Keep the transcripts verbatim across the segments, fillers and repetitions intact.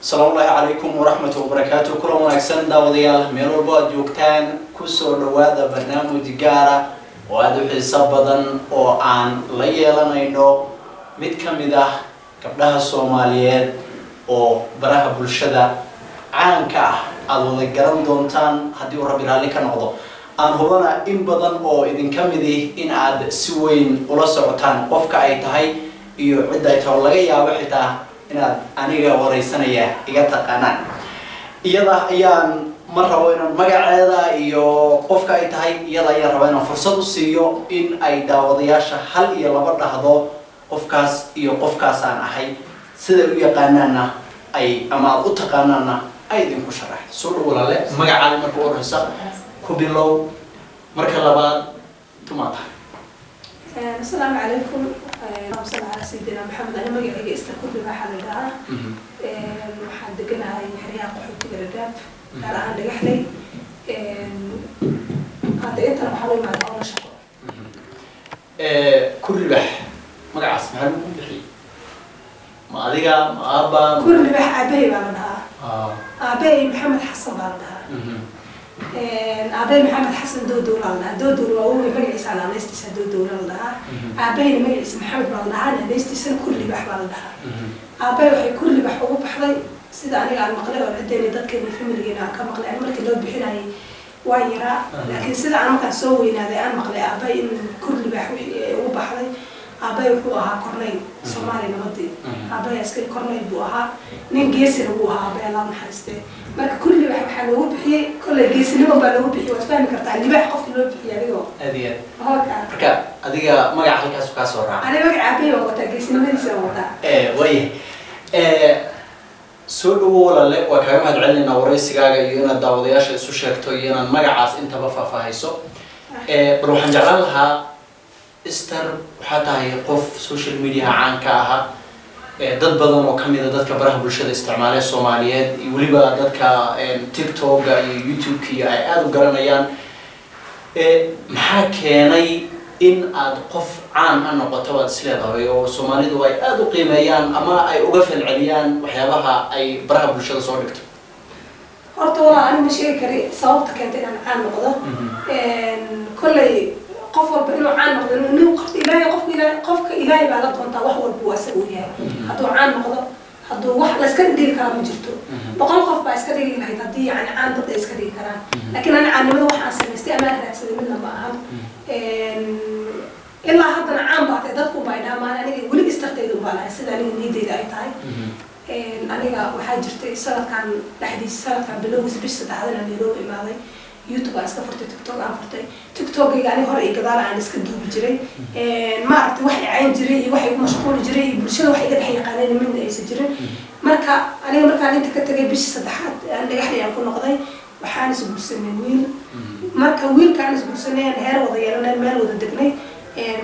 السلام الله عليكم ورحمة وبركاته. كل ما نحسن داوديال ميروبا جوكتان كسر وهذا برنامج جارة وهذا في سبضن وعن ليلا نينو متكمدة قبلها الصوماليات وبرها بالشدة عن كه على الجرام دونتان هدي وربي رالك نقضه. أنا هونا إن بدن أو إذا كمدي إن عاد سوين ولا سرطان وفق أي تهي يعدي تولجيا وحده. إن أنيجا ورئيسنايا يقطعنا. يلا أيام مرة وين مجال هذا يو قفك أيتهاي يلا يا ربنا فرصة السيو إن أيدا وضياش هل يلا برد هذا قفكاس يو قفكاس أنا هاي سدوا يقاننا أي أما أتقاننا أيدين كشرة سر ولا لا مجال مرة ورئيسة كبيرلو مركلا بعد تماطه. السلام عليكم. أمسنا على سيدنا محمد أنا ما جاي استقبل بحال ده محد كنا حريق حط جرداب على عند جحلي هذا أنت محاول مع أول شهر كل بح ما جاي اسمه هل ممكن تحيي ما عليها ما أبا كل بح أبي بعملها أبي محمد حسن بعملها أبي محمد حسن دودو لنا دودو وأمي مجلس على ناس دودو لنا أبي مجلس محمد لنا على ناس تسأل كل بحر لنا أبي وحي كل بحر وبحر سيد علي على المقلة والعدين يدك من فيلم الجنا كمقلة عمرك اللي بحنا ويرى لكن سيد على مكان سوي نادي أنا مقلة أبي كل بحر وبحر أبي وحوها كورنيل سماري نبضي أبي أسكت كورنيل بوها نين جيسر بوها أبي الله محسته مرك كل بحر حلو بحي كل جيسر لو بلو بحي وتفهم كرتع اللي بحي قف لو بحي يعني هو أدية هاك كا أدية ما جعل كاس كاس ورا أنا ما جعل بيه وقت الجيسر ما نسي وقته إيه ويه إيه سؤال ولا لا وكمان هتعلن ورئيس جاي ينا الدولياش السوشيال توينا ما جعاس أنت بفا فهيسو إيه بروح نجعلها استر وحتى يقف سوشيال ميديا عن كاها ضد بدن وكم إذا ضد كبره بالشدة استعماله الصوماليات يوليبا ضد كا تيك توك يوتيوب كي أدو قرنا يان محاكيني إن أدقف عام أنه قطوة سلطة والصوماليات وأي أدو قيميان أما أي أوقف العليان وحيابها أي بره بالشدة صورك أرتو والله أنا مش كري صوتك كانت أنا عام غدا كل قفوا بينه عن مقدر إنه قف إلهي قف إلهي قف إلهي بعد طنطا وحول بواسويها هذا عن مقدر هذا واحد لسكدي الكلام جرتو بقول قف بسكدي اللي هي تدي يعني عن ضد إسكدي الكلام لكن أنا عن مدة واحد عشان استعمال هذا سلمنا بعض إلا هذا عن بعد تدقوا بعدها ما أنا يقولك استخدموا بعض السنة اللي ندي ده تاعي أنا واحد جرت سنة كان لحد السنة كان بلوز بس تعادل اليوم إمامي يوتيوب أسكت فرت تيك توك أنا فرت تيك توك يعني هو إيه كذا أنا أسكت دوب جري ما أعرف واحد عين جري واحد مشغول جري برشلون واحد قد حي قانين من إيش جري مركا أنا مركا أنت كتري بيش صدحات أنا قحلي أكون نقضي وحانس برسمين ويل مركا ويل كانس برسمين هير وضيع لنا المال وضدقني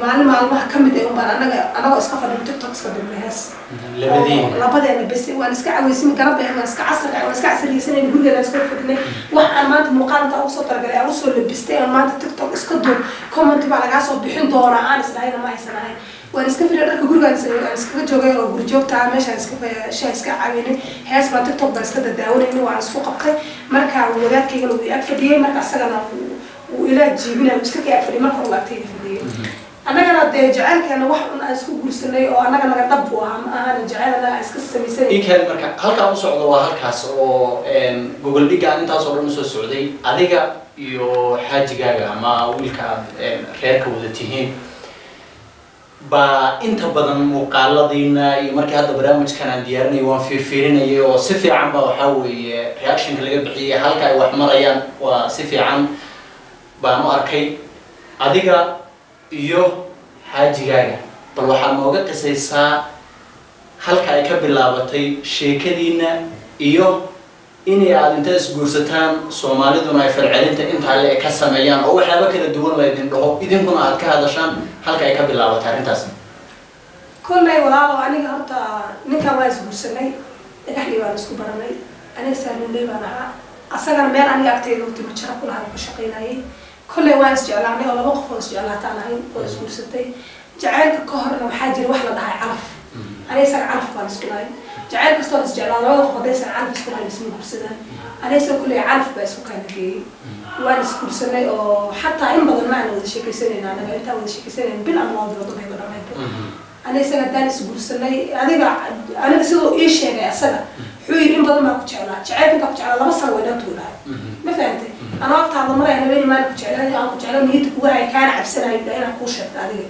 معلم معلم كم ده يوم بقى أنا أنا أسكت فرت تيك توك أسكت بالمهس لبدين لبدين أنا بس وأنا أسكت عويسين كرب أنا أسكت عصر أنا أسكت عصر يسني يقول لي أنا أسكت فرتني واحد ما تمقارنة أو صوت رجلي أو صوت لبستي أو ما تتيك توك أسكت دول كومنت على قصة بحين دورة أنا سناي أنا ما يسناي وأنا أسكت فرت أنا أقول أنا أسكت جوجا أو برجوك تعمل شيء أسكت شيء أسكت عويني هاس ما تيك توك أسكت الدعوة إنه وأنا أسوق قبقي مركع وولاد كي يقولوا يأكل فيديو مركع سلنا وإلى جيبنا مش كي يأكل مركع ولا تيجي فيديو أنا كنا جعل كنا واحد أنا أسكت برسناي أو أنا كنا طبوا عم أنا جعل أنا أسكت سميسني. إيه كان مركب هل كان صعود ولا هل كاس أو جوجل دي كان تاس أول مسوي السعودي عليك يو حاجة جاية ما أقول كان خيرك ودتيهم. با أنت بدن مقالدينا يمرك هذا برنامج كان ديارنا يوان في فيرنا يو صفي عم بحاول رياكشن اللي بحيه هل كان واحد مريان وصفي عم بأنا أركي عليك iyo hajigaaga bal waxa mooga qisaysaa halka ay ka bilaabatay sheekadiina iyo inay aad inta is guursataan Soomaaliduna ay falcelinta inta la ka sameeyaan oo waxba kala duwan la idin dhaho idinkuna aad ka hadashaan halka ay ka bilaabatay arintaas kullay walaalo aniga horta ninka waa is guursanay dhaxli waa isku baranay aniga saarnay baa asagana meel aniga agteyda u timir jira kula aan ku shaqeynayay كل واحد جعل عنده ولا وقف جعل تعلم ولا سكول ستي جعلت كهر وحاجر واحد ضاع عرف أنا يصير عرف ولا سكولين جعل كستو هالسجالان وهذا خديس عارف سكول هالاسمين كرسنا أنا يسوي كله عارف بس وكان كي وأنا سكول سنة أو حتى عين بدل معنا وذي شيء كسنة أنا قلتها وذي شيء كسنة بالأمراض وضبط هيدا رميته أنا سنة تاني سكول سنة هذا بع أنا بسوي إيش يعني أصلا حويرين بدل ما كنت على جعل كنت على الله بصر ولا طولها ما فهمت أنا وقت على مرة أنا بيني ما كنت على أنا كنت على ميت وعي كان عب سنة يبدأ أنا كوشة هذه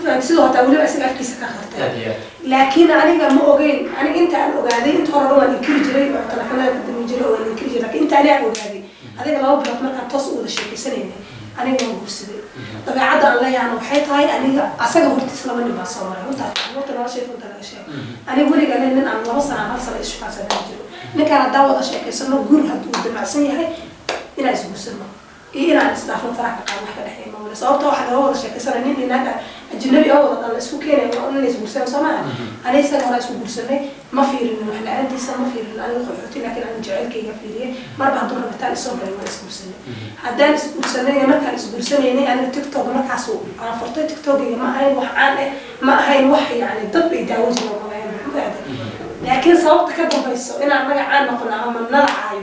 مثلاً سيدو تقولي بس أنا أفكر سكاخرتين. لكن أنا كم أوجين أنا أنت أنا أوجادي أنت هربوا من الكريجري وعطلنا قدام الجلو والكريجري لكن أنت أنا أوجادي. هذا لما هو بلغ مرة تصو ولا شيء سنين أنا ما بقصدي. طبعاً عدا الله يعني وحيط هاي أنا أصلاً قلت سلام إني بصور أنا تعرف أنا شايف وأنا شايف. أنا أقولي قال إن أنا ما وصل أنا وصل إيش فاز أنا الجلو. نكرر دعوة شيء كسرنا جرها تقول مع سني هاي إلى أسبوع سلمة. إيه أنا استعفن فرح كأول واحد الحين ما ولا صورته واحد هو شيء كسرنا نين هناك الجنبي أول طبعاً سوكينا وقلنا ليش برسان سماه على يسأل ولا سوق برسانه ما في إنه إحنا عندي سام ما في إنه أنا خلحتي لكن أنا جعل كي يفيدي ما ربع ضرب بتاع السوق اللي ما يسوق برسانه هذا يسوق برسانه يا ما كان يسوق برسانه يعني أنا تيك توك ما كعسوق أنا فرطت تيك توك يا ما هاي وحنا ما هاي وحي يعني ضب يداوز وما هاي لكن صوت كده بيسوق أنا ما جعان ما قلنا هم نلعب عايو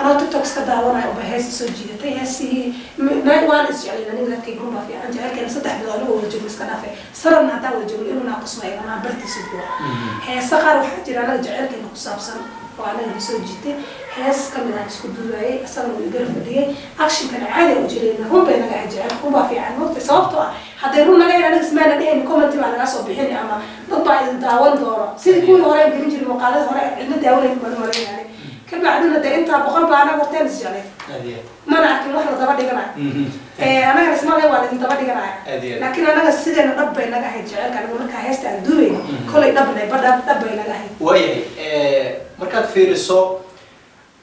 أنا تكتب سك دعوة أنا أبغى هي سجينا تي هسي ما وان إسرائيل أنا قلت كي يقوم بفي أنت هيك أنا صدق بلا أنا ولد جبل سكنا في صرنا دعوة جبل إنه ناقص ما إحنا ما برت سجوا هي الساعة وحاجة أنا جعلك نقص أبصر وأنا بسوي جدي حس كمان عن سكوت دواعي أصلاً ويقرف ليه أكشن كان عادي وجلينا هم بينا قاعد جعل هم بقى في عن وقت صابته حتى يرونا قاعد أنا اسمعنا ليه نكمل تبع على راسه بحين أما نطلع الدعوان دورة سيد كل وراي بيجي المقالات وراي عندنا دعوة المرمرة يعني كل بعدنا ده أنت بقرب أنا بقتين سجلي ما نعرف كل واحد طبعا يجمع أنا اسمع ليه ولا أنت طبعا يجمع لكن أنا السيد أنا ربي أنا قاعد جعل كان يقولك هيست عندوي كله يدبنا يبرد دبنا أنا قاعد وياي مركز فيرسو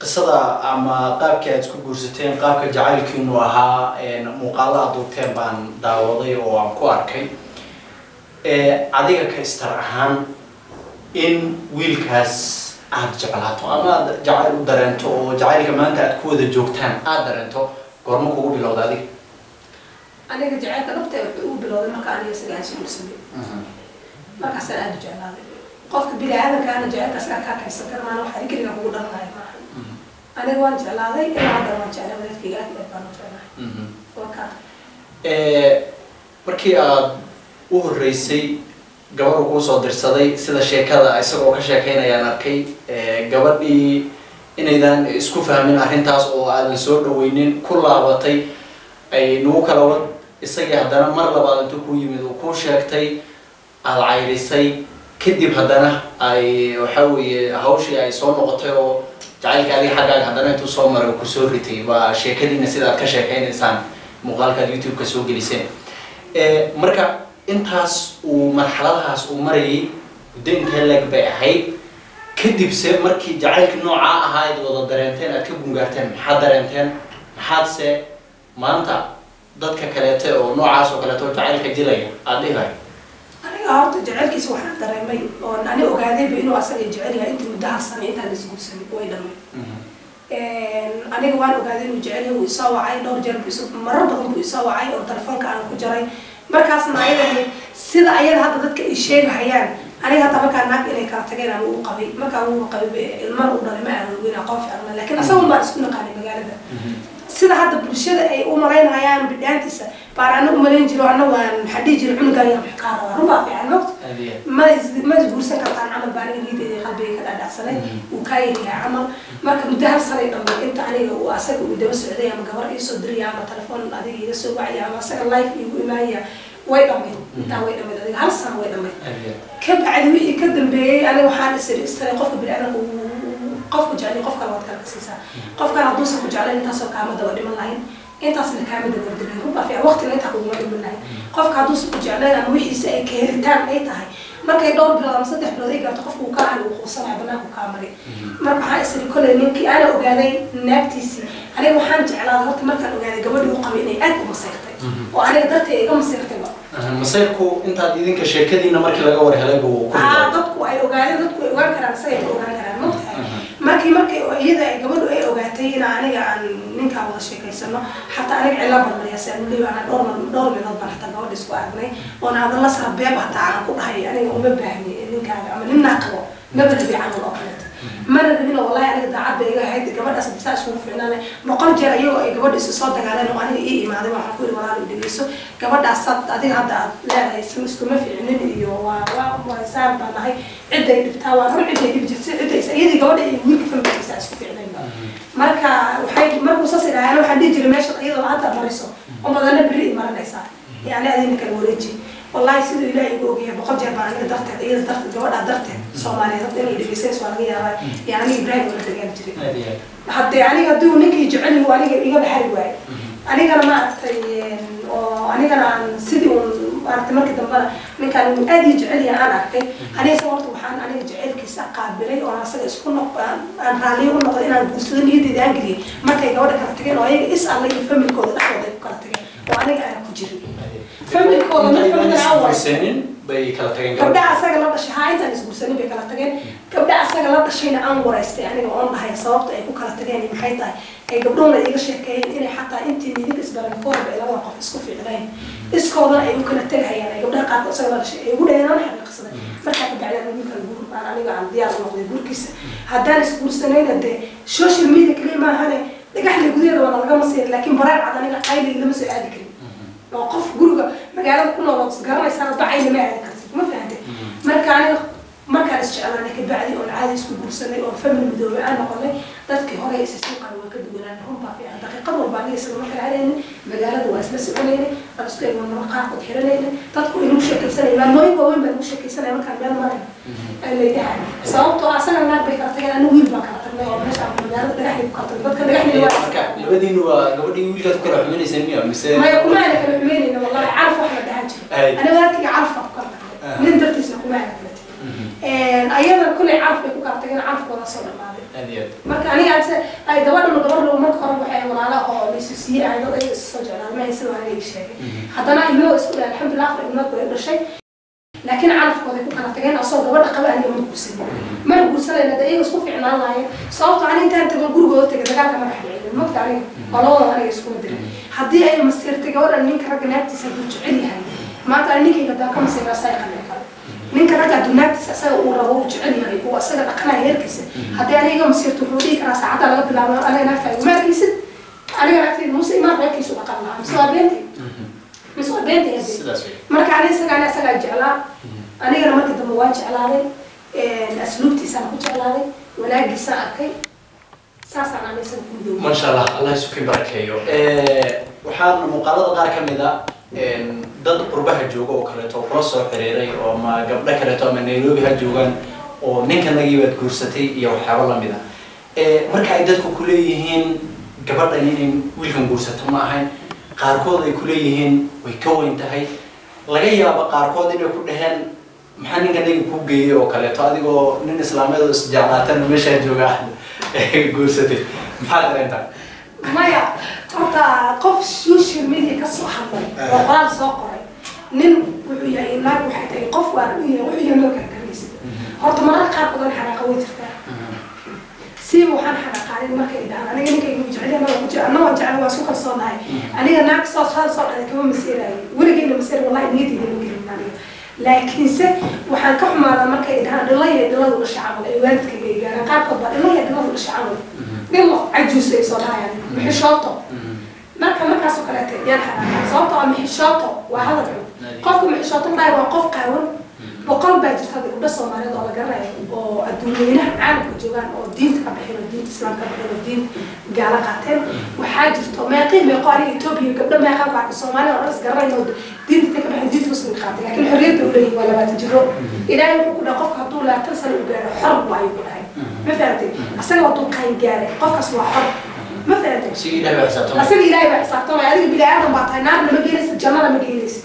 قصدا أما قابك أتكو جرزتين قابك جعل كينوها مقالة دوتين بان داوضي أو أمكواركي عديك كيسترعان إن ويلكاس عاد جعلاتو أما جعل درنتو جعل كمان تأتكو ذا جوكتان عاد درنتو قرمك هو بلو دادي أنا جعلك نبتة هو بلو دادي مكا أنا يسجعين سنو سنو مكا سنعاد جعلاتي قفك بلعادة كان جعلك أسكاك هكا يستكر معنا وحا يكري نقول الله أنا قلت على هذا إلى هذا ما جاء من الفئات اللي كانوا جانا. وكان. ااا بركي ااا وهو الرئيسي جوار وقوس ودرساتي سيدا شيكادا أيسروا كشيكين يا نركي ااا جواري إن إذا إسكوفها من أهين تاس أو ألسور وينين كل عبطي أي نوكل ورد السجع دنا مرة بعد تكوي من كوشيكتي العيرسي كذب هدنا أي وحوي هوشي أي صون قطعه جعلك عليه حاجة هذانا توصمر وكسور رتي وشيكلي نسيت كشيكين إنسان مقالك اليوتيوب كسور جلسين مركب انتاس ومرحلهاس ومري ودين تلك بعهي كدب سب مركي جعلك نوع هاي دوض درنتين أكتبون قرتين حد درنتين حادسة ما أنت ضدك كلاته أو نوع عاس وكلاته جعلك جلية عادي هاي أنا عارض جعلك سوى حتى رأي ما أنا أقعد بينه أصلاً جعلها أنت مدها الصنعة أنت نسقو سني وايد أنا جوان أقعد إنه جعله ويساوي عين دور جرب يسوي مرة بعضهم بيساوي عين أو تلفون كأنا كجراي مركز معين سيد عيال هذا ضد الشيء الحيان أنا هذا مركز ناك إلي كارتجين أنا وقبي مركز وقبي المرء ولا ما أنا وين أقف أنا لكن أسوي ما أسكن قاني مجال ده سيد هذا بالشدة أي أمرين عيان بدأنت سا بارانو أمرين جلو عنا وحدي جلو عنا قاية محقارة ربع في عن وقت ما ما يقول سكرتان عمل بارين هيدا خبي كذا دعسلة وكاين عمل ما كم ده صري طبعا أنت عليه وأسك وده بس عدي عم جبر يصدري عم تلفون عدي يسوي وعي عم أسك اللايف يقول ما هي وين أمي أنت وين أمي ده هالصار وين أمي كب عدوي يقدم بي أنا وحال سري استلقف بالعنا قف وجعلي قف كلامك كلاسيسا قف كلام دوسك وجعلي أنت سوق عم تدور ملاين أنت أصلاً كامل تقدرين ربع في وقت اللي تقول ما يقولنا قف كادوس وجعلنا أنا وحي سأي كهرتان أي تاعي مركب يدور بلا مصدق بلا ذيك قف وكان وخصنا عبناه وكامري مركب حاسس لكل يمكن أنا وجالي نبتسي أنا محمد على ضغط مركب وجالي قبل يقومني أكو مصيرتي وأنا قدرت أقوم مصيرتي بقى مسيركو أنت عديدين كشركة دي نمرك لا جوار هلاقي بو. آه ضبطوا أي وجاهين ضبطوا وجاهين كلام سيد وجاهين كلام مقطع. ماكي ماكي هذا جمله أي وجاهتين أنا عن نك عوض الشركة يسمى حتى أنا علبة من يسأل لي أنا دور من دور من نظر حتى نقول سؤالني وأنا هذا الله صار بيبع تعال كل هاي أنا يوم ببهني نك عمل الناقوة ما بدي عمل أقلت. مرة دينا والله أنا تعبت إيجا هيد جبر أسد ساعة شهور في إننا مقال جرى أيوة جبر إسقاط على إنه أنا إيه ما أدري ما حكوا لي ولا أدري إيش جبر إسقاط أدي عبد لا يسمى استمر في عنين إيوه وا وا وسام بعد هاي عدة يدفتها وربع عدة يبجت عدة يسأيدي جبر يملك في المدرسة ساعة شهور في عنين مركا وحيد مركو صصير أنا وحد يجي لماشط أيضا عطى مريسو وما ذنب بريء مرة إسقاط يعني أدي نك الوريجي والله سيدو إلهي جوجيه بقول جربنا عن الدرجة إيه الدرجة جوال الدرجة سومالي هذا اللي بيسيس ولا غيره يعني إبراهيم ولا ترجع تجري حتى يعني قدو نكى جعله وأنا إيجا بحلو واي أنا كنا ما تين وأنا كنا عن سيدو وأنت ما كنت مرة أنا كان أدي جعلي أنا أكتي أنا صورت وحان أنا جعلك ساقابلي وأنا صار يسكون أنا رالي وأنا أنا بوسون يدي ده أجري ما كي جوال كرتين وأنا إسأله يفهم الكود أخذ الكرتين وأنا أنا كجري فهمت كولا نفهم من الأول. سنين بيكلاتين. كبدأ عساق الله شهاي تاني سبوع سنين بيكلاتين. كبدأ عساق الله شيء نأمر استعاني وأمر هاي صوابته يكون كلاتين من حيطه. قبلنا إيجا شركة إني حتى أنت اللي تجلس بالكوب إلى وقف إسكوف إعلان. إسكوفنا يمكن التلها يعني قبلنا قاعد أسأل الله شيء يقول أنا أنا حبي قصدي. ما حبي على ممكن يقول أنا أنا عن ديار المغرب يقول كيس. هداني سبوع سنين أدي. السوشيال ميديا كريم ما هذا. لقى حلي قدير ولا لقى مصير لكن برا عدنا قايل اللي مسوي عادي كريم. وقف جروجا مجالات كلها وقف جرا يصير ضعيف ما عندك ما فهمت مركاني مركان استشعار أنك بعدي أو العادي يسكت برسني أو فهم المدور أنا قلنا تذكر هراء يسوق على وقت دولا هم بافيع دقيقة وبعدين يسمون في علينا مجالات وأسماس علينا أستوي من مرقع قد حرنا تذكر إنه مشكل سنة ما ما يبغى وين مشكل سنة ما كان بيل ما اللي ده صوت أصلا ما بيكرتين أنا وين ما كرتنا يوم مش عم نجار درحني بكرتنا بكرتنا درحني لبدين ولبدين ويلك كره مني سنية مثلا ما يكون معك مني إنه والله عارفه أحمد دهجي أنا وقتي عارفه بكرتنا من درتي يكون معك أيضاً كل عارف يكون كارتين عارف ولا صنع ماذا؟ أديت. مركا أنا قاعد أي دوّر من دوّر لو مركا ربو حيوان على أو ميسوسية أنا أي الصجع أنا ما يسمع عليه شيء. حتى أنا إنه أسأل الحمد لله أخبر إنه كل شيء. لكن عارف كذا يكون كارتين أصلا دوّر أقبل أني من قرصين. ما نقرصين أنا دقيقة سقوط في عنا الله صوت عليه أنت أنت من جروب قلت كذا كذا ما رح يعين المقطع عليه. الله أنا يسكون دري. حدي أي مسيرة جوّر أني كرجل نبتي سدوج عليها. ما تعرفني كي قدّا كم سنة سايق عليك. ninka raga dunagtiisa asaga uu rabo u jecel yahay oo asaga dhaqanaha heerkiisa hadii aniga masirto ruuxii kana saacada laga bilaabo aniga faa'iido ma kiisa aniga raafin muslima rakiisu dhaqanaha misaabenti misaabenti marka aniga sagan asaga jeclaa aniga markii dambe waan jeclaaday ee asluubtiisa ku jeclaaday walaagiisa arkay saasana aniga ku doow ma sha Allah Allah isku barakeeyo ee waxaan muqaalada qaar kamida een dad qurbaha jooga oo kale oo kala soo xiriiray oo ma gabdha kale oo ma Nairobi ha joogan oo ninkan laga yimid guursatay iyo waxyaabo la mid ah ee marka ay dadku ku leeyihiin gabadha inay wiilkan guursato ma ahayn qaarkood ay ku leeyihiin way ka weyn tahay laga yaabo qaarkood inay ku dhaheen maxaa ninkan ay ku geeyay oo kale oo adigoo nin islaamada oo isjeclaatan meesha jooga ee guursatay maxaa dareentay maya horta qof social media ka soo xaday oo qaal soo qoray nin wuxuu yahay naag waxa ay qof waan u yahay wuxuu yahay ka kaliis horta mar qaar qodan xanaaqo way jirta si waxaan xanaaqayn marka idaan aniga ninka igu jecel ma lagu jecel anoo jecel waa soo kalsoon nahay aniga naag soo xal soo aday kama masiiray waligeyna masiir wallahi niyad igu gelinayo laakiin se waxaan ka xumaada marka idaan dhalay dhalay u shaqo ay waalidka geeyaan qaar qodan dhalay dhalay u shaqo بالله عجوز أي صلاة يعني محي شاطة مركب مركب سكرتي يلحق صوتها محي شاطة وهذا العود قفوا محي شاطة لا يوقف قاون وقلب بعد هذا بس ما نضع على جرة والدنيا عالق جوان والدين تكبر والدين تسمع كبر والدين جعل قاتل وحاجة طماقي مقاري توبي قبل ما يخاف على الصومالي ورأس جرة يود دين تكبر دين توصل الخاطر لكن حرية ولا ولا ما تجرؤ إذا يكون قفها طول لا تنسى الأبرار حرب وعيبها ما فهمتي أصلاً وطن قايم جاري قفك سوا حرب ما فهمتي أصلاً إلهي بحسابته أصلاً إلهي بحسابته يعني بالعالم بعطينا نار لما جلس الجمال لما جلس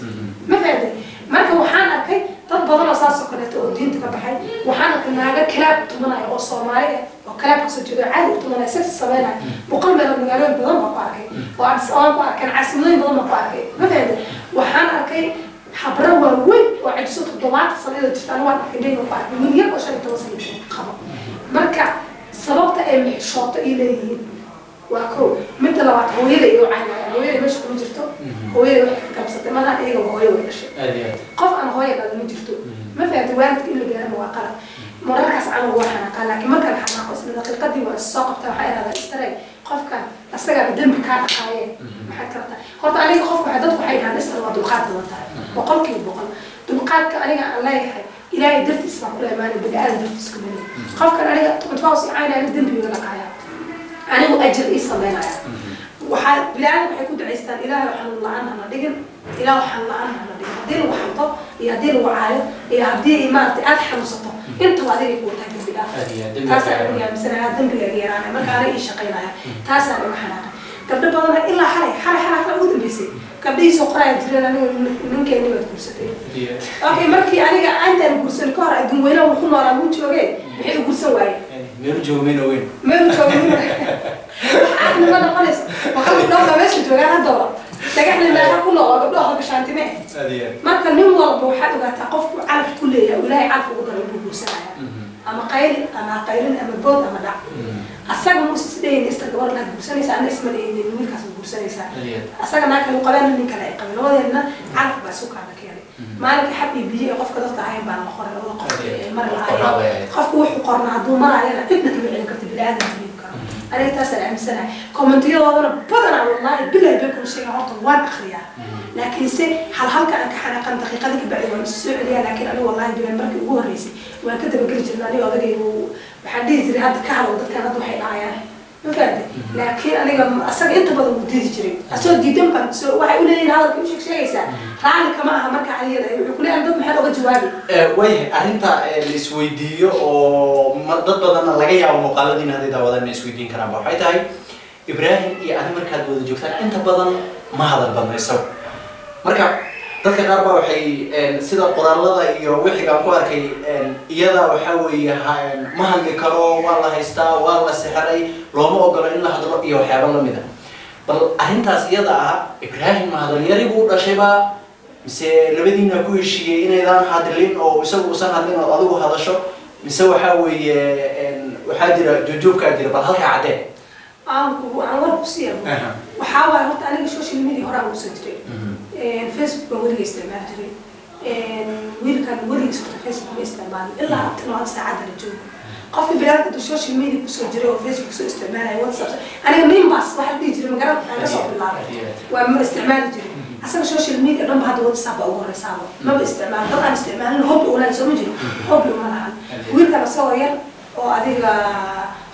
ما فهمتي مركب وحان أكيد تبضل أساس سكرته ودين تكبحين وحان كنا كلاب تمنع أو صومالي وكلاب قصدي عادي تمنع أساس الصومالي وقلنا لما قالوا بضم بقاري وعند سؤال كان عسمين بضم بقاري ما فهمتي وحان أكيد حبروا وين وعدسوا تضلعت صليدة تفعلوا على حدين وبعد من يبقى شيء توصل خبر مركع صلبت أمي شاطئ إليه وأكره متى لو هو يلي يوعنا هو يلي مش كل جرتو هو يلي كم سنة ما أنا إيه هو يلي مش قف أنا هو يلي من جرتو ما في أتوانت إلا جرام وأقرأ مركز على وحنا قال لك ما كان حنا قص إنك القديم والساق بتاع هذا استري قف كان استري بدم كان خايف محكرة هرت عليه خوف وحدته وحيد هنستر ما دخلت وطلع وقال كيف بقول دمقات كأني الله يحيي إلهي درت اسمع كل إيمان بدأ أنا درت اسمع خوف كان عليه متفاوص عين على الدم بيقول لك عيا أنا وأجر إيصل بين عيا وح بلعنا بحكود عيسان إله رحنا الله عنها نادين إله رحنا الله عنها نادين دين وحطة يا دين وعالم يا دين إيمان أتحمل سطح أنت وعدي يقول تكذب بالله تاسع يا مسنا الدم بيجي رانا ما كان رئيس شقينا تاسع وحنا كبدي بدل إلا حري حري حري حري ودم بيسي كبدي سوق رايد لنا نمكن نبغى كورساتي. أوكي مركي أنا أنت الكورسات كارا أدم وينا وخون ولا موت شوية بحيل كورسات وعي. مرجو مين وين؟ مرجو مين؟ أنا ما نقلص وخلنا ناخذ ماشي توجه الدورة. لكن إحنا نلاقي كل واحد بلاها بشان تمه. ما كان يوم واحد بوحدة وتقف عارف كله ولا يعرف وضرب الكورسات. أما قيل أما قيل أما بود أما دع. أسرع موسيقى استقبال لها بورسان يسأل الناس من إيه نقول كاس بورسان يسأل أسرع معك المقابلة من كلا يقبل هو ده إنه عارف بسوق عنك يعني معك حبيب بيجي يقف كده تعاين بعد الأخرى هو قف مرة عاين قف كوح وقارن عدو مرة علينا ابنك بيعلم كتب العادة تبي كرام أنا تسأل عن سنة كومنتير وضرب بدنا والله بلا بيكم شيء عاطل وان خيار لكن سه حلحلك أنا كحنا قن دقيقة ذيك بعد من السعودية لكن أنا والله بيعمل مركب هو رئيسي وكده بقولش إنه أنا أدري وحديث اللي هذا كهرب وده كان هذا حين عيان مفهوم لكن أنا أصلاً أنت بدو تيجي أصلاً جدًا بس وحيقول لي هذا كل شيء شيء سهل رأيك كمان مركب عليه يقول عندهم حلو بجوابي وين أنت السويدية أو ضد بدنا لقي على مقالة دين هذه تبغى دين السويدين كلام بحاجة هاي إبراهيم إيه أنا مركب بدو جوكتان أنت بدنا ما هذا بدنا يسوي مركب ذلك الأربعة وحي سيد القرآن لا يروحي عن قارك يدا وحوي ما هني كلام والله يستا والله سحري لما أقول إن الله حضر إياه حيبان لمده بل أنت سيدا إبراهيم ما هذا يريبو رشبا مثل لبدينا كل شيء إن إذا حاضرين أو يسوي وصل حاضرين أو هذا شو مسوي حوي وحاضر جوجوب كادر بل هذا عداء آه وعنور بسير وحاول هرت أنا شو شيء مني هرا وسنتري فيسبوك ورقي استعمال جري ويل كان ورقي سويت فيسبوك استعمال إلا عبت نوعات ساعات الجو قف بلاد السوشيال ميديا بسوي جري وفيسبوك سوي استعمال واتساب أنا مين بس واحد بيجري مجرد أنا صعب الله واستعمال جري أصلا السوشيال ميديا أنا بهذا واتساب أو رسالة ما باستعمال طبعا استعمال هوب ولا يسوي جري هوب ولا ويل كان صاير أو أديك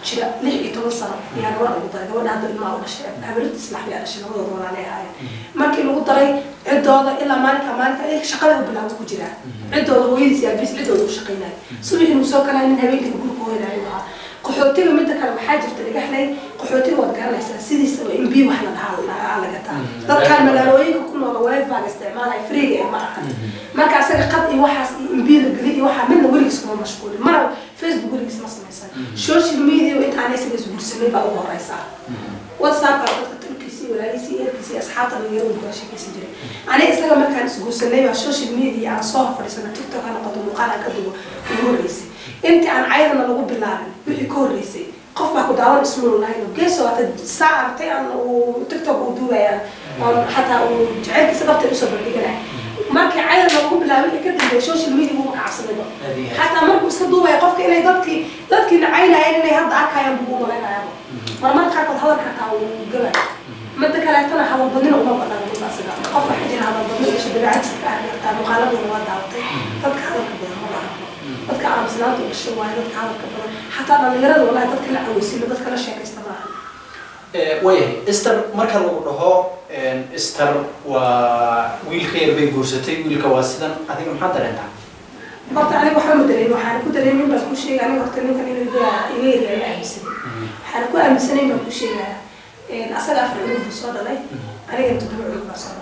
شيء ليه يتوصل يعني ورا الوضع ده هذا الماء وشيء عبرت تسمح لي على شنو ضروري عليها يعني ما كل وضعي عدوه إلا مالك مالك إيه شقله بالله وكجرا عدوه هو يزيد بس عدوه شقينا سوري المساق لا من هبيك يقول هو هنا عيوها قحوتي ومتى كانوا حاجة ترجع لي قحوتي وتقال لسه سيدي سوي إم بي وإحنا نحاول على جتها ضد كان ملاويك وكنا روايف بعد استعمالها فريق يا مرحبا ما كان سرق قطعي واحد إم بي الجريء واحد منه ولي اسمه مشغول مرة فيسبوك ولي اسمه سميسان السوشيال ميديا وأنت على سبيس برسمي بقى هو رئيسها واتساب ولا يسي يسي أصحاب تغيير ولا شيء كذي جري أنا إسلام ما كان سجوس اللي على السوشيال ميديا على صاحب فرسنا تيك توك أنا قدوم قال قدوم يقول رئيسي أنت عن عيال أنا لقوب بالعالم يقول رئيسي قف معك دعوة اسمه لاينو جلسوا ساعة تيان وتيك توك ودوا يعني حتى وجعلت سبب تلبسه بالرجال ما كان عيال أنا لقوب بالعالم كده السوشيال ميديا هو عصبي حتى ما كنت دوا يقف كأنه ضبطي ضبطي عيال عيال اللي هضع كاين بقوم ولا كاين مرة مرة كان بتحاول كاو جبل مدة كلامنا حاول بدينا وما بدنا نقول أصلاً قف حجنا على بدينا شو بالعكس كأنه مقالب ووضع وطي تذكر هذا كبير مرة تذكر عم زلات وشوي تذكر هذا كبير حتى أنا غيره والله تذكر عويسي تذكر شيء كاستماع. ويه استر مركل وراها استر وويل خير بيجورستي ويل كواسدا هذه محاضرة عندها. قلت عليه محمد دليل وحنا كنت دليل بس كل شيء يعني وقت اللي كان يقول إيه يعني عمسي حنا كل عمسي ما كل شيء إن أصل أفرعون في الصعدة لي أنا جبت بعوض بصعدة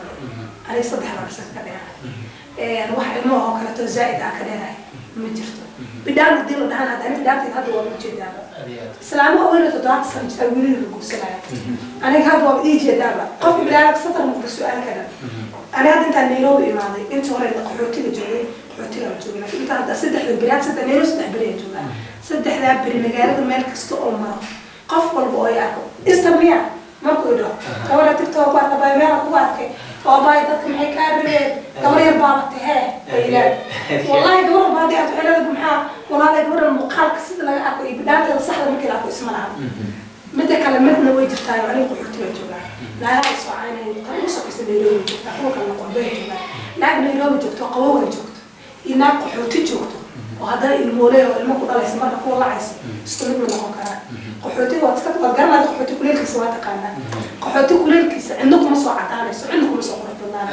أنا يصدق حماسك كذا أنا واحد إنه هو كله زائد أكله لي من جرته بدال الدين ده أنا دائما دائما هذا هو بيجي دابا سلامة أول تضعت سمت أولين رجوع سلامة أنا هذا هو بيجي دابا قف بلادك سطر مقدس سؤال كذا أنا هذا أنت نيروبي معي، أنت وراي حوتي الجوي، حوتي الجوي، لكن أنت هذا صدق البلاد صدق نيرو صدق بلاد جوا، صدق ذا بري مجال مالك استقامة، قف والبويع، استميع ما كودا، أولا تكتب على باي ما كواتك، أو باي تكتب معي كابريد، تمرير بعضتها، إلى والله دور بعضي أتحلل بمحا، والله دور المقال كسيد لا أكو إبداعات الصحة ممكن أكو اسمها. متى كلمتنا ويجي تايو عليك وحطينا الجوع لا لا صعانا يقطعوا سكسي ديلو تحوك على قبائل لا بنيلو جوتو قوة جوتو إنك حوتي جوتو وهذا المولى المقود الله يسمى لك والله عيسى استمر من القرآن قحوتي واتسكت وقرنا قحوتي كل الكسوات قالنا قحوتي كل الكس عندكم صوع عدالة عندكم صوع ربنا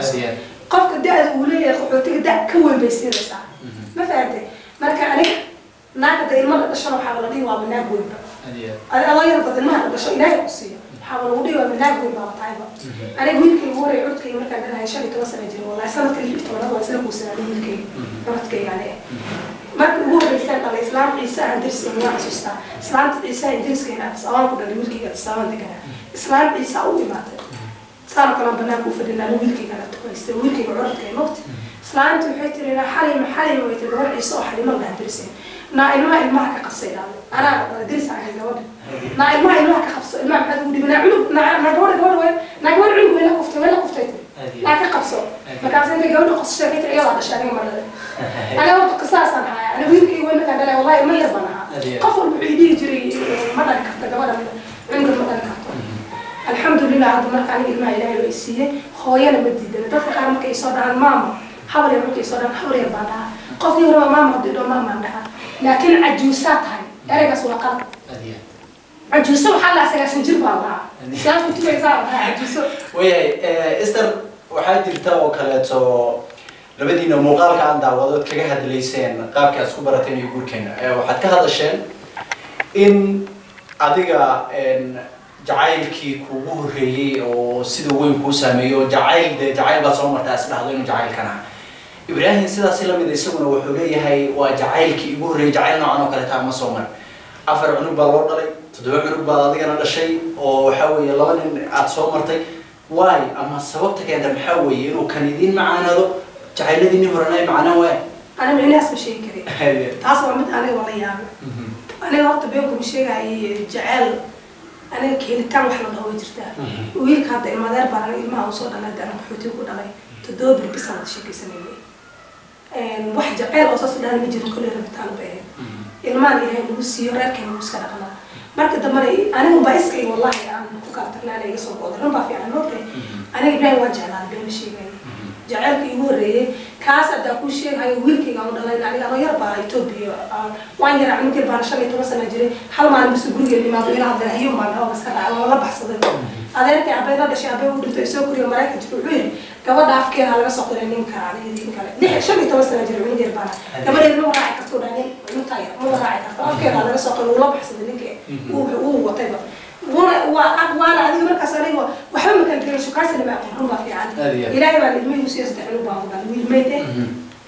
قف كده ولي قحوتي كده كوي بيصير ساعة ما فهمت مركع عليك ناقد المرة تشرب حوالي وابناء قلبه أنا الله يرضى المهر بشر إلهي قصية حاولوا لي ومناك والبعض عيبا أنا قلت لي هو يعود كي مركب أنا هيشان يتواصل يجري والله سنة اللي بتورد والله سنة وسنة اللي كي مرت كي يعني مركب هو الإنسان على الإسلام إنسان درس من واحد سوستا إسلام إنسان درس كي نات سوام كنا نقول كي كتسوام ده كنا إسلام إنسان أول ما تر صار كلام بناك وفرنا نقول كي كنا تقولست نقول كي عرض كي نقط إسلام تحيط لنا حالي محالي ويتدور إنسان حالي ما له درسين نايلوها المعك قصيدة أنا درس على الجواب نايلوها المعك قص المعك هذا ودي بنعلو نع نجور جور وين نجور علو ولا كفت ولا كفتين لكن قصو مكان زين تجاوله قص شريط عيال هذا شريط مرة أنا وقت قصاصا هاي أنا ويمكن يقول لك أنا والله ما يضمنها قفل بعيدي يجري مرة كفت جوال عندي مرة كفت الحمد لله هذا مرة عن الماء إلى الرئيسية خويا أنا بدي ده نتفق على مكي صار عن ماما حاول يمكي صار عن حاول يبانها قصدي هو ماما بدي له ماما عندها لكن عجوزات هاي أرجع سوا قلب عجوزة وحلا سياسين جربا الله سياسة توي زار عجوزة ويا إستر وحد التو كلاتو لبدينا مقالك عن دعوات كجهد ليسين قاب كأسكو براتين يقول كنا وحد كهذا الشيء إن عديقة إن جعلك كوهري أو سيدوين كوساميو جعل ده جعل بس عمر تأسبه هذين جعل كنا إبراهيم سيدا سلام إذا يسمونه وحوليه هاي وجعلك يقول رجعلنا عنه كلا تعمل صومن عفر عنو بالورطة لي تدوب عنو بالورطة أنا لشيء وحوي لون عتصومرتي واي أما السبب تكيد محوي وكان يدين معنا ذو جعل يدين هرناي معنا واي أنا من الناس مشي كذي تعصب مت أنا والله يعني أنا وقت بينكم شيء هاي جعل أنا كهل تعمل حلا ضوي جرتها ويك هذا المدار برا ما وصل أنا ده أنا بحوتي وقول علي تدوب بس هذا الشيء كيسميه واحد جعل أساس ده نيجي نقول له بتعلم إيه المال يعني نوصي رأي كم نوصي رقمه مركز ده مري أنا مو بايسك والله يعني كوكارتنا على يسوع قدر ما في عن نقطة أنا إبراهيم وجعل على بيمشي يعني جعل كي هو رأي كاسة ده كل شيء هاي ويل كي قام ده يعني أنا يربى يتوبي وين يرى عمك البارشة يتوصل نجري حلو ما نبص جروج اللي ما بيرى هذا اليوم ما هو بس كذا والله بحصده هذا كي عبيد هذا شيء عبيد ودته يسوق كل يوم رايح تجربين كوادا عفكر على بس أقول إني مكان عليه ذي مكان نحن شو بيتوصل نجربين ذي البارة كمان إنه راعي كتير يعني مو طاير مو راعي كتير عفكر على بس أقول والله بحصده إنك هو هو طيبه وأقوال هذه مركز عليه وحمل كان كل شو كاسة ما يقولون ما في عنه إلى ما المين يصير يستحلو بعض المين ميته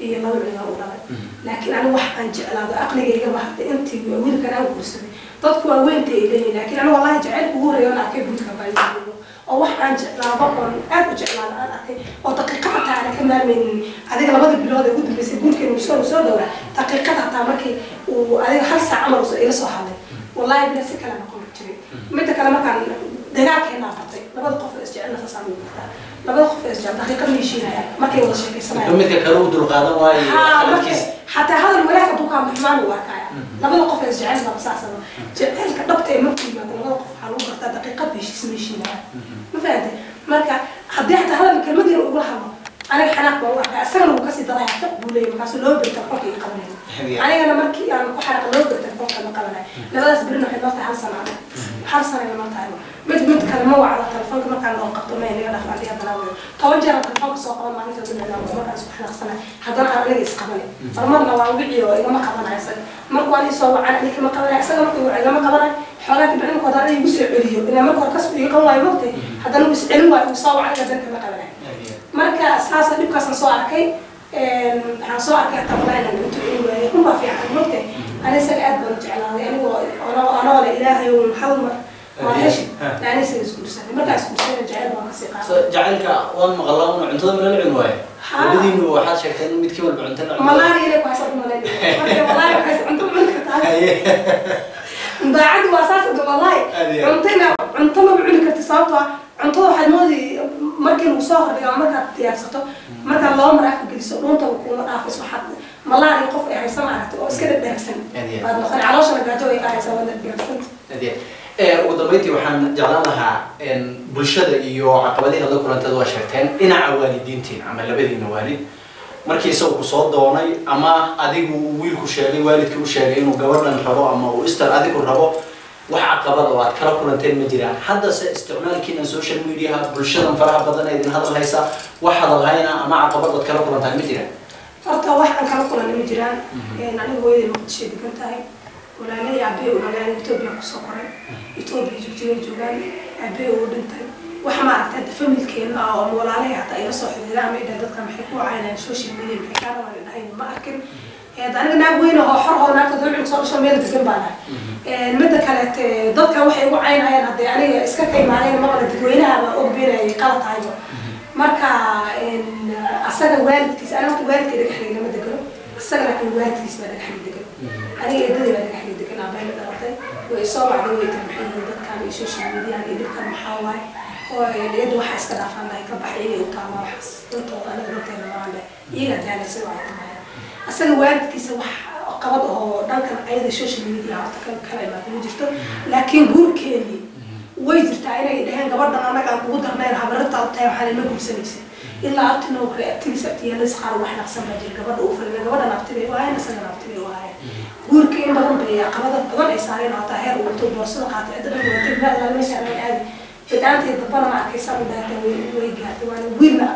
إيه الله يعينه والله لكن أنا واحد أنجع هذا أقنع إلى واحد أنت وين كان أقول سبي تذكر وين تيجي لكن أنا والله جعلك هو ريانا كيف بتكبر أو واحد أنجع لا بقى أنا أنجع لا أنا أو تقيقتها على كمان من هذيك لما بدي بلاد يقول بس يقول كانوا يسولوا سولوا ولا تقيقتها تامك وهذيك حاسة عمله إلى صحابه والله بلا سكلا نقول كذي متى كلامك عن دقاق هنا قطعي لبعض قفل إسجعنا فصامي مثلا لبعض قفل إسجع دقيقة ميشينا ما كي ولا شيء كسمعنا مثل كرود القادة واي حتى هذا الولاء كبوك عم بحمل واقعي لبعض قفل إسجعنا فصاصا جعل كدبتي ممكن مثلا لبعض قفل حلو قطع دقيقة بيش اسميشينا ما فهمت مركا حد حتى هذا الكلام ده يقولها أنا حناك والله أسرنا وكسي ضلع حق بولي وكاس لوب التفوق يقبلني أنا أنا مركي يعني وحرق لوب التفوق ما قبلني لا بس برنا حنا نطلع حرصنا عليه حرصنا لما طلعنا مد مد كلموا على التلفون ما كان لهم قطمين اللي أنا فعليها بلاوي توجه التلفون سوق ما عندي تقول لنا وما كان سبحان خصنا هذا أنا اللي يسقبني فرمنا وعوجي وإذا ما قبلنا عسل مركو علي سوا عن اللي ما قبلنا عسل مركو إذا ما قبلنا حالات بعلم قدرني يوسع عليه إذا ما قدر كسب يقوم على وقته هذا نوسع عليه وصاوا على ذلك ما قبلنا marka asaas dib ka soo arkay ee waxaan soo arkay tabaalan intu inuu kuma fiican markay aniga aad baan jeclaaday aniga oo ana wala ilaahay oo maxawma هاشي يعني سن اسكول سنة مركز اسكول سنة جعل ما قصيقة جعلك وان مغلاه وان عندهم من العنواء بدين واحد شكل ميت كيلو بعندنا ملاري لك وحسب ملاري ملاري وحسب عندهم من كتار ضاعت واساسا والله عندنا عندهم بعندك اتصالات عندهم واحد مودي مركز وصاهر يا مركز تياسته مركز الله مرافق جلسوا لون توقوا مرافق واحد ملاري قف يعني سمعت واسكت درسنا بعد ما خل علاش أنا قاعد أقول قاعد سوينا درسنا ودبيتي وحن جلالها إن بالشدة يو عقبتين هذا كله تدوّر شرتين إن عوالي دينتين عمل لبدي نوالي مركي سوق صاد دواني أما أديك ويلك شالين والدك وشالين وجورنا الرباء أما وإستر أديك الرباء وعقبات وعد كلا كله تين مجريان حدا ساستعمال كنا السوشيال ميديا بالشدة فرح بدنا إذا هذا الهيسا وحد الهينا أما عقبات وعد كلا كله تين مجريان أرتا واحد كلا كله تين مجريان يعني هو إذا مقتشي بكنتاي ولا أنا يعبي ولا أنا يتوبي قصقرة يتوبي جوجي جوجان يعبي ودنتي وحما عتاد فمل كينا أو ولا عليه حتى يصح الدراما إذا دكتور محكو عينا شوشي ميديا محكار ولا عين ما أكل هذا أنا نعوينه هو حر هو ناقد ذلك صار شو ميل بجنب على المدة كانت دكتور وحي وعين عين هذا يعني إسكتي معين ما قلت وينها ما أبينا قلت عينه مركا إن أصلا والد كيس أنا والد كده حلي لما دكتور أصلا لكن والد كيس ما دكتور حلي دكتور أنا يدري ما دكتور نعمل دراسة ويصور عدوية المحيط ضد كان يشوش عملية يعني يدك المحاور واليد واحد استدافع عنها كبحرية وكامل حس تطور أنا ضد أنا ما عنده يلا تعالى سوى عملية أصلا وارد كيس وح قبضه ده كان أيضا يشوش عملية عطاك كلام ما تقول لكن قول كلي ويجي تعالى يدهن قبضنا أنا كان قوتنا ما يرحبرت على الطيارة حالي ما بمسلسل إلا عرفت إنه كأبتدي سبتي أنا سخار واحد أقسم بالجيل قبضه وفرنا قبضنا نبتدي وعين أصلا نبتدي وعين guurka in badan bariya qabada badan ay saareen oo tahay oo to boosada qaatay dad badan tigna la meesha ay aadi fidaantii dabana ma arkay sabab daata way gaatay waan wiilna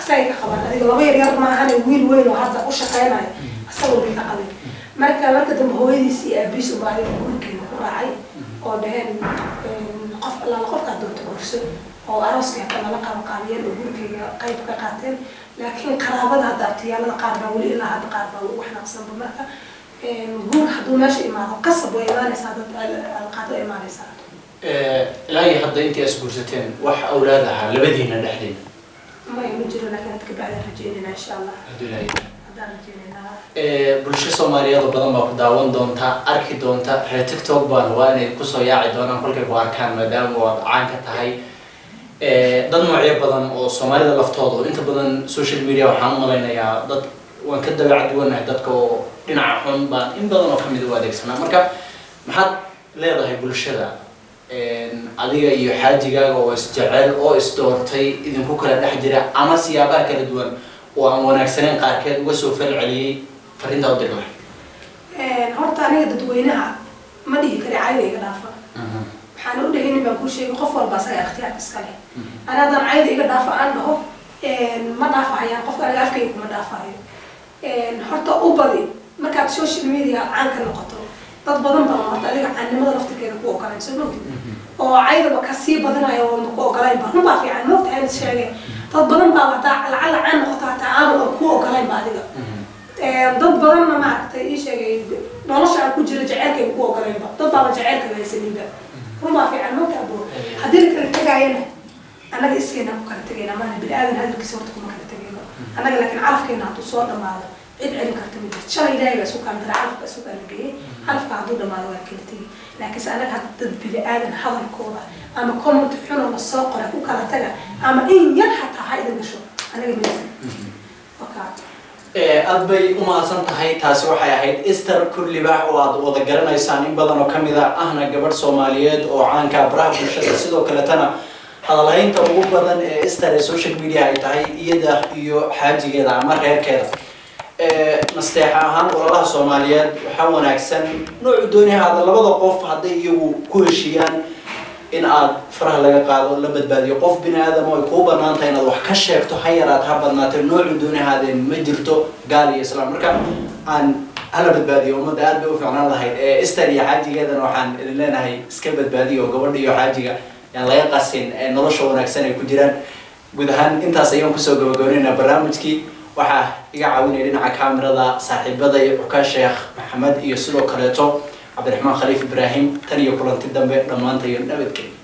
asay ka qabaan adiga laba yar yar ma ahan wiil weyn oo hadda u shaqeynay asagoo bixi qabay marka marka dad hooyadiisii aabbiis u baaray guurka ku raacay oo dhaheen qof alla qofka doonto urso oo arooska ka lama qaban qaamiyeen guurka qayb ka qaateen laakiin qaraabada hadda tiyaalada qaar baa wali ilaa hadda qaar baa wax naqsan marka نقول حدو ماشي إمارة قصب وإيمان يساعد القادة إيمان يساعد. لاي حد أنت أسبوزتين وح أولادها لبدينا دحلين. ما يمجرون لكن تكبر على رجينا إن شاء الله. هدولا إيه. هدار رجينا. بلشة سومالية ضبضان بقداون دونتا أركي دونتا على تيك توك بانواني كوسو ياعي دونا كل كبار كان مدام وعنك تهاي. ضد نوعية بضان وسومالية لفتوضو أنت بضان سوشيال ميديا وحامل لنا يا ضد وأن كده بعدون عدتكو دينا حون بان إن بدنا نفهم دوا ديك سنة مركب محد ليه ضهي بالشدة إن عليا يحاججا واستعال أو استورتي إذا بكرة الحجرة أما سيابا كده دوا وأنا أكسرين قارك وسوف العلي فرين داود الواحد. هرت أنا دوينها ما دي كده عايدة كدافة. حنقول ده هني بقول شيء قفر بس يا أختي أسكالي. أنا ده عايدة كدافة أنا هو ما دافع يعني قفر أنا عارف كيف ما دافع يعني. هرت أوبادي marka social media aan ka noqoto dad badan baa marta adiga caanimada laftirkeeda ku ogalaan soo noqdo oo caydaba ka sii badanayo oo ku ogalaan baa ma fiican noqdo aan sheegay dad badan baa wada calal aan noqoto taab oo ku ogalaan baa adiga ee dad badan ma maartay ii sheegay nolosha aan ku jira jaceylka ku ogalaan baa dad baa jaceylka haysanida ma fiican noqdo buu hadii kale tagayna anaga iskeena ku kala tagayna ma bilaad halkiisa horta ku kala tagayna anaga laakiin carafkeena aad soo dhamaado إدعي كرتمي شلي دايما سوق عند العرف سوق الجي عرف عدوده ما دوار كرتمي لكن سألك هتضد بلآدم حضر كورة أما كم تحونه بالسوق ولا كوكا تلا أما إيه ينحت هاي المشروع أنا جميل أوكي أبي أم أصلا هاي تاسو حياة إستر كل باع وض وضجرنا يسانين بدن وكم إذا أهنا جبر سوماليات أو عن كابراه بالشدة سيدو كلتنا هذا الحين تقول بدن إستر السوشيال ميديا هاي يده يو حاجة كذا مرة كذا نستيحة هان والله سوماليات وحاولنا أحسن نوع الدنيا هذا اللي بدو قف هذا يجو كل شيء إن عاد فرح لقى قاعد ولا بدباد يقف بنا هذا ما يكوب نانتين أروح كشيك تحيرات هبل ناتين نوع الدنيا هذا مجرته قال يا سلام ركب عن هلا بدباد يوم ده قاعد بيوقف عن الله هاي استري حاجة هذا نوعان اللي أنا هاي سكب بدباد يوم قبل يو حاجة يعني لا يقصين نروش ونأحسن يكون جيران قدهان أنت سيوم كسوق وقولنا برامجكي waxaa iga caawinay dhinaca kaamirada saaxiibada iyo uka sheekh maxamed iyo sidoo kale to عبد الرحمن خليف إبراهيم تاني يوم بلنتي دم بيت دمان تيار نبت كلي.